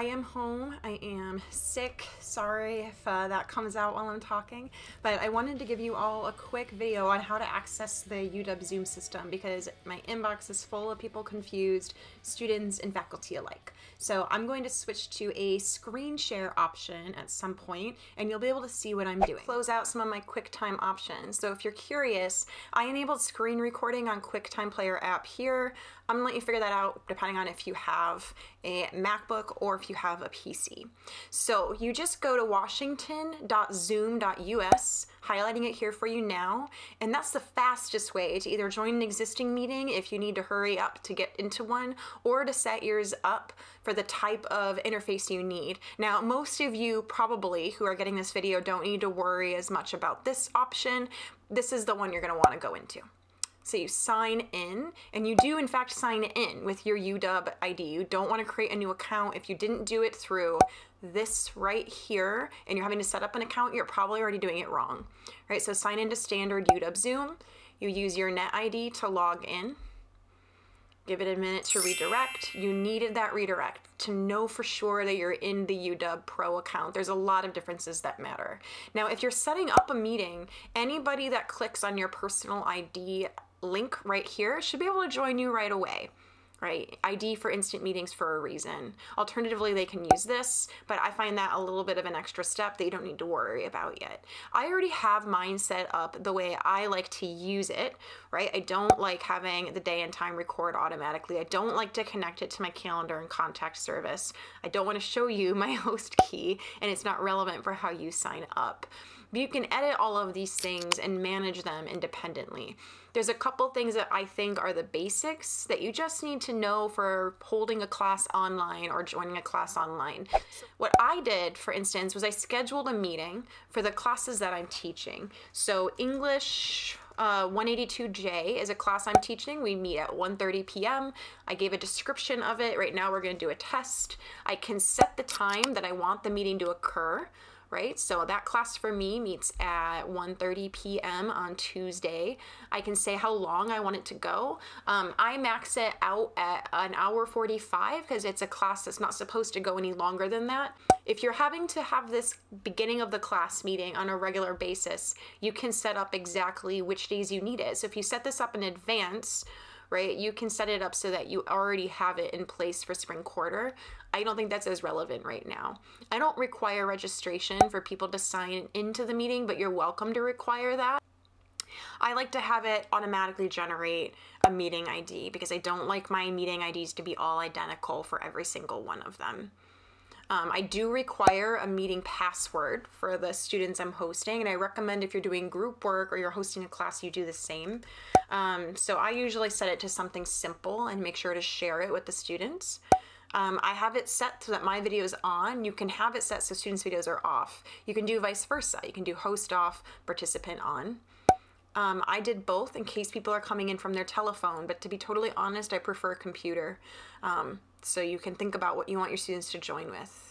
I am home. I am sick. Sorry if that comes out while I'm talking, but I wanted to give you all a quick video on how to access the UW Zoom system because my inbox is full of people confused, students and faculty alike. So I'm going to switch to a screen share option at some point, and you'll be able to see what I'm doing. Close out some of my QuickTime options. So if you're curious, I enabled screen recording on QuickTime Player app here. I'm gonna let you figure that out depending on if you have a MacBook or if you have a PC. So you just go to washington.zoom.us, highlighting it here for you now, and that's the fastest way to either join an existing meeting if you need to hurry up to get into one, or to set yours up for the type of interface you need. Now, most of you probably who are getting this video don't need to worry as much about this option. This is the one you're gonna wanna go into. So you sign in, and you do in fact sign in with your UW ID. You don't want to create a new account if you didn't do it through this right here and you're having to set up an account, you're probably already doing it wrong. All right, so sign into standard UW Zoom. You use your NetID to log in. Give it a minute to redirect. You needed that redirect to know for sure that you're in the UW Pro account. There's a lot of differences that matter. Now, if you're setting up a meeting, anybody that clicks on your personal ID link right here should be able to join you right away, right? ID for instant meetings for a reason. Alternatively, they can use this, but I find that a little bit of an extra step that you don't need to worry about yet. I already have mine set up the way I like to use it, right? I don't like having the day and time record automatically. I don't like to connect it to my calendar and contact service. I don't want to show you my host key, and it's not relevant for how you sign up. But you can edit all of these things and manage them independently. There's a couple things that I think are the basics that you just need to know for holding a class online or joining a class online. What I did, for instance, was I scheduled a meeting for the classes that I'm teaching. So English 182J is a class I'm teaching. We meet at 1:30 p.m. I gave a description of it. Right now we're going to do a test. I can set the time that I want the meeting to occur. Right? So that class for me meets at 1:30 p.m. on Tuesday. I can say how long I want it to go. I max it out at 1 hour 45 because it's a class that's not supposed to go any longer than that. If you're having to have this beginning of the class meeting on a regular basis, you can set up exactly which days you need it. So if you set this up in advance, right, you can set it up so that you already have it in place for spring quarter. I don't think that's as relevant right now. I don't require registration for people to sign into the meeting, but you're welcome to require that. I like to have it automatically generate a meeting ID because I don't like my meeting IDs to be all identical for every single one of them. I do require a meeting password for the students I'm hosting, and I recommend if you're doing group work or you're hosting a class, you do the same. So I usually set it to something simple and make sure to share it with the students. I have it set so that my video is on. You can have it set so students' videos are off. You can do vice versa. You can do host off, participant on. I did both in case people are coming in from their telephone, but to be totally honest, I prefer a computer. So you can think about what you want your students to join with.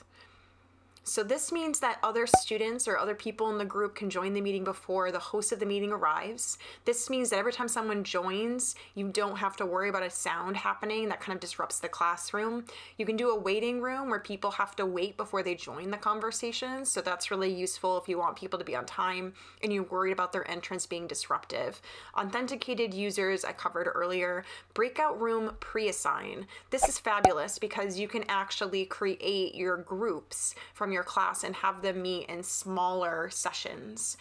So this means that other students or other people in the group can join the meeting before the host of the meeting arrives. This means that every time someone joins, you don't have to worry about a sound happening that kind of disrupts the classroom. You can do a waiting room where people have to wait before they join the conversation. So that's really useful if you want people to be on time and you're worried about their entrance being disruptive. Authenticated users, I covered earlier. Breakout room pre-assign. This is fabulous because you can actually create your groups from your class and have them meet in smaller sessions.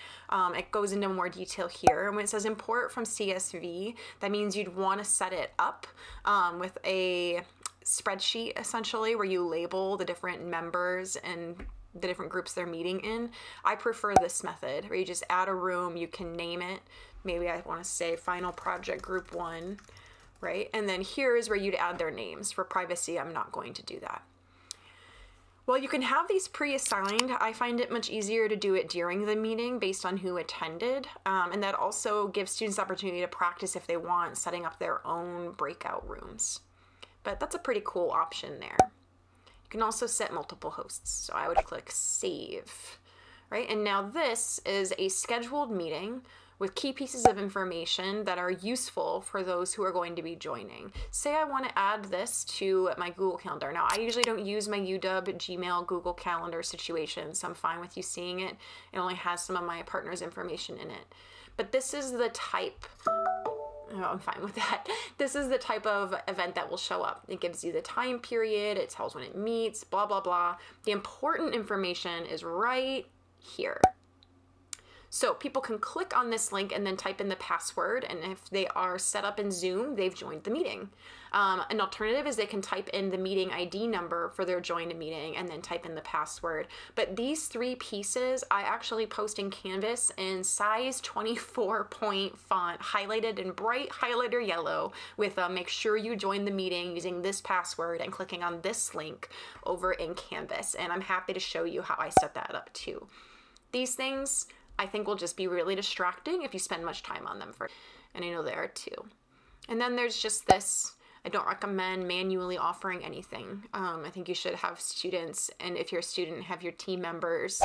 It goes into more detail here. And when it says import from CSV, that means you'd want to set it up with a spreadsheet essentially where you label the different members and the different groups they're meeting in. I prefer this method where you just add a room, you can name it. Maybe I want to say final project group 1, right? And then here is where you'd add their names. For privacy, I'm not going to do that. Well, you can have these pre-assigned. I find it much easier to do it during the meeting based on who attended. And that also gives students the opportunity to practice if they want, setting up their own breakout rooms. But that's a pretty cool option there. You can also set multiple hosts. So I would click save, right? And now this is a scheduled meeting with key pieces of information that are useful for those who are going to be joining. Say I want to add this to my Google Calendar. Now, I usually don't use my UW Gmail Google Calendar situation, so I'm fine with you seeing it. It only has some of my partner's information in it. But this is the type, oh, I'm fine with that. This is the type of event that will show up. It gives you the time period, it tells when it meets, blah, blah, blah. The important information is right here. So people can click on this link and then type in the password, and if they are set up in Zoom, they've joined the meeting. An alternative is they can type in the meeting ID number for their joined meeting and then type in the password. But these three pieces, I actually post in Canvas in size 24 point font, highlighted in bright highlighter yellow with make sure you join the meeting using this password and clicking on this link over in Canvas. And I'm happy to show you how I set that up too. These things, I think, will just be really distracting if you spend much time on them for, and I know there are two. And then there's just this, I don't recommend manually offering anything. I think you should have students, and if you're a student, have your team members.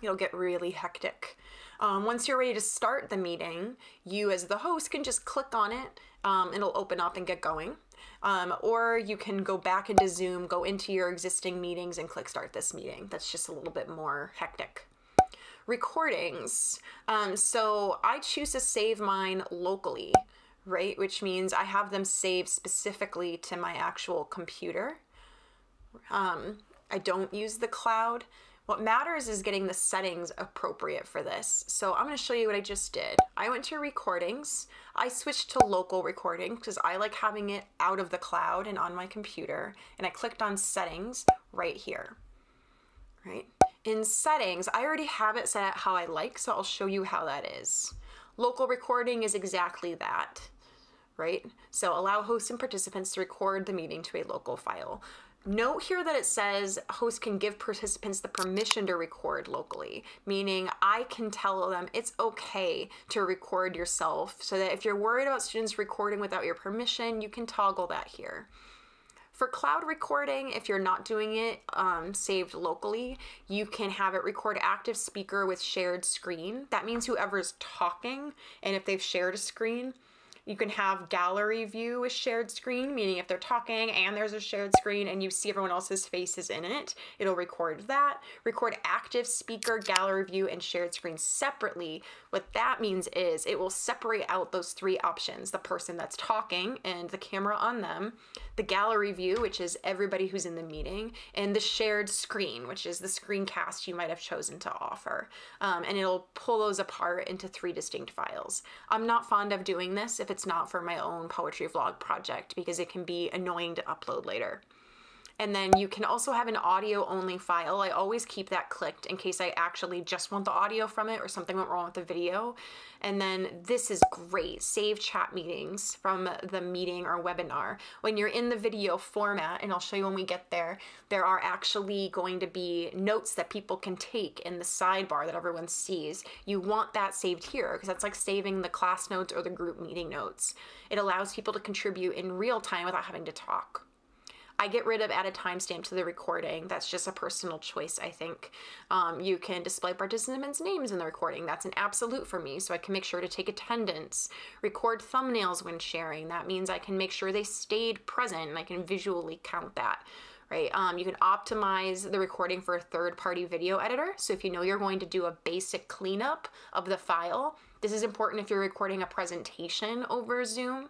It'll get really hectic. Once you're ready to start the meeting, you as the host can just click on it. It'll open up and get going. Or you can go back into Zoom, go into your existing meetings and click start this meeting. That's just a little bit more hectic. Recordings. So I choose to save mine locally, right? Which means I have them saved specifically to my actual computer. I don't use the cloud. What matters is getting the settings appropriate for this. So I'm going to show you what I just did. I went to recordings. I switched to local recording because I like having it out of the cloud and on my computer. And I clicked on settings right here, right? In settings, I already have it set how I like, so I'll show you how that is. Local recording is exactly that, right? So allow hosts and participants to record the meeting to a local file. Note here that it says hosts can give participants the permission to record locally, meaning I can tell them it's okay to record yourself, so that if you're worried about students recording without your permission, you can toggle that here. For cloud recording, if you're not doing it saved locally, you can have it record active speaker with shared screen. That means whoever's talking, and if they've shared a screen, you can have gallery view with shared screen, meaning if they're talking and there's a shared screen and you see everyone else's faces in it, it'll record that. Record active speaker, gallery view, and shared screen separately. What that means is it will separate out those three options, the person that's talking and the camera on them, the gallery view, which is everybody who's in the meeting, and the shared screen, which is the screencast you might have chosen to offer. And it'll pull those apart into three distinct files. I'm not fond of doing this if it's not for my own poetry vlog project, because it can be annoying to upload later. And then you can also have an audio only file. I always keep that clicked in case I actually just want the audio from it or something went wrong with the video. And then this is great. Save chat meetings from the meeting or webinar. When you're in the video format, and I'll show you when we get there, there are actually going to be notes that people can take in the sidebar that everyone sees. You want that saved here because that's like saving the class notes or the group meeting notes. It allows people to contribute in real time without having to talk. I get rid of add a timestamp to the recording. That's just a personal choice, I think. You can display participants' names in the recording. That's an absolute for me, so I can make sure to take attendance. Record thumbnails when sharing. That means I can make sure they stayed present and I can visually count that, right? You can optimize the recording for a third-party video editor. So if you know you're going to do a basic cleanup of the file, this is important if you're recording a presentation over Zoom.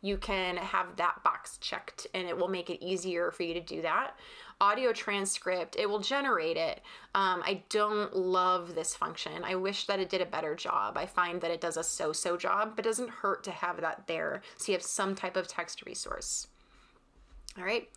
You can have that box checked and it will make it easier for you to do that. Audio transcript, it will generate it. I don't love this function. I wish that it did a better job. I find that it does a so-so job, but it doesn't hurt to have that there so you have some type of text resource. All right.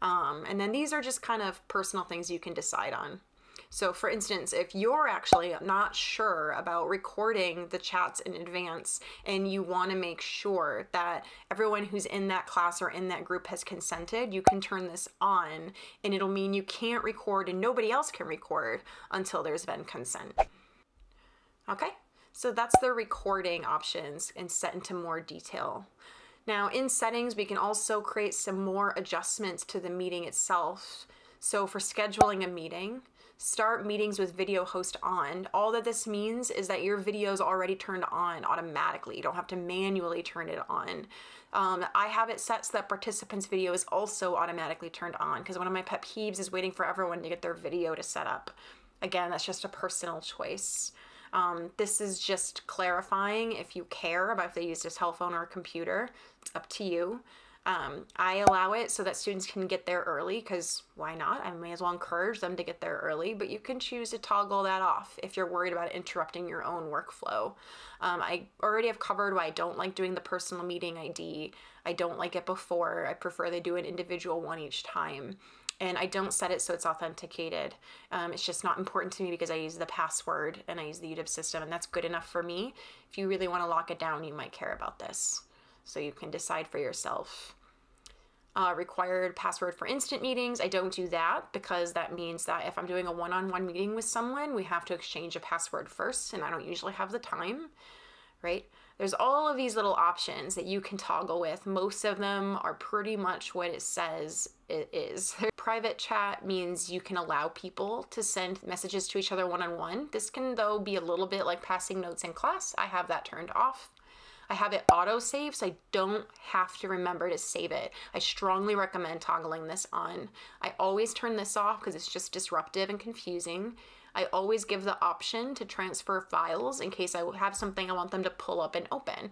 And then these are just kind of personal things you can decide on. So for instance, if you're actually not sure about recording the chats in advance and you want to make sure that everyone who's in that class or in that group has consented, you can turn this on and it'll mean you can't record and nobody else can record until there's been consent. Okay, so that's the recording options and set into more detail. Now in settings, we can also create some more adjustments to the meeting itself. So for scheduling a meeting, start meetings with video host on, all that this means is that your video is already turned on automatically. You don't have to manually turn it on. I have it set so that participants' video is also automatically turned on, because one of my pet peeves is waiting for everyone to get their video to set up. Again, that's just a personal choice. This is just clarifying if you care about if they used a cell phone or a computer. It's up to you. I allow it so that students can get there early, because why not? I may as well encourage them to get there early, but you can choose to toggle that off if you're worried about interrupting your own workflow. I already have covered why I don't like doing the personal meeting ID. I don't like it before. I prefer they do an individual one each time. And I don't set it so it's authenticated. It's just not important to me because I use the password and I use the UW system, and that's good enough for me. If you really want to lock it down, you might care about this. So you can decide for yourself. Required password for instant meetings. I don't do that because that means that if I'm doing a one-on-one meeting with someone, we have to exchange a password first, and I don't usually have the time, right? There's all of these little options that you can toggle with. Most of them are pretty much what it says it is. Private chat means you can allow people to send messages to each other one-on-one. This can, though, be a little bit like passing notes in class. I have that turned off. I have it auto-save, so I don't have to remember to save it. I strongly recommend toggling this on. I always turn this off because it's just disruptive and confusing. I always give the option to transfer files in case I have something I want them to pull up and open,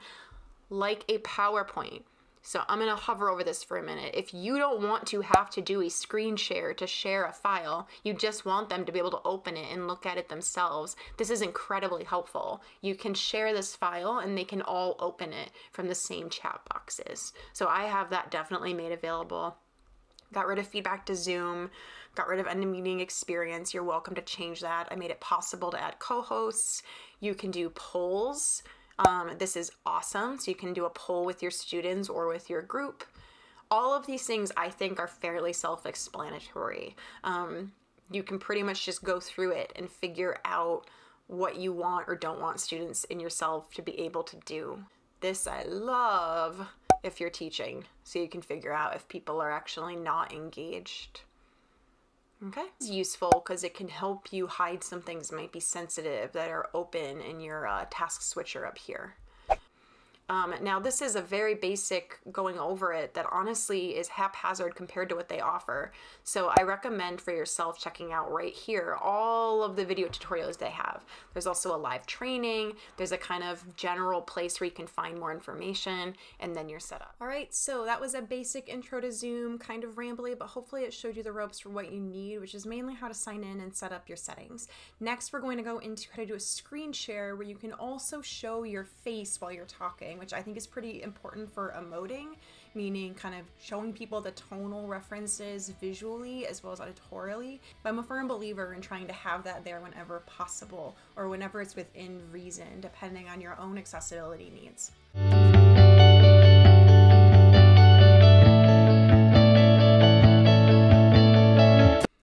like a PowerPoint. So I'm gonna hover over this for a minute. If you don't want to have to do a screen share to share a file, you just want them to be able to open it and look at it themselves, this is incredibly helpful. You can share this file and they can all open it from the same chat boxes. So I have that definitely made available. Got rid of feedback to Zoom, got rid of end of meeting experience. You're welcome to change that. I made it possible to add co-hosts. You can do polls. This is awesome. So you can do a poll with your students or with your group. All of these things I think are fairly self-explanatory. You can pretty much just go through it and figure out what you want or don't want students and yourself to be able to do. This I love. If you're teaching, so you can figure out if people are actually not engaged. Okay, it's useful because it can help you hide some things that might be sensitive that are open in your task switcher up here. Now this is a very basic going over it that honestly is haphazard compared to what they offer. So I recommend for yourself checking out right here all of the video tutorials they have. There's also a live training. There's a kind of general place where you can find more information, and then you're set up. All right, so that was a basic intro to Zoom, kind of rambly, but hopefully it showed you the ropes for what you need, which is mainly how to sign in and set up your settings. Next, we're going to go into how to do a screen share where you can also show your face while you're talking, which I think is pretty important for emoting, meaning kind of showing people the tonal references visually as well as auditorily. But I'm a firm believer in trying to have that there whenever possible or whenever it's within reason, depending on your own accessibility needs.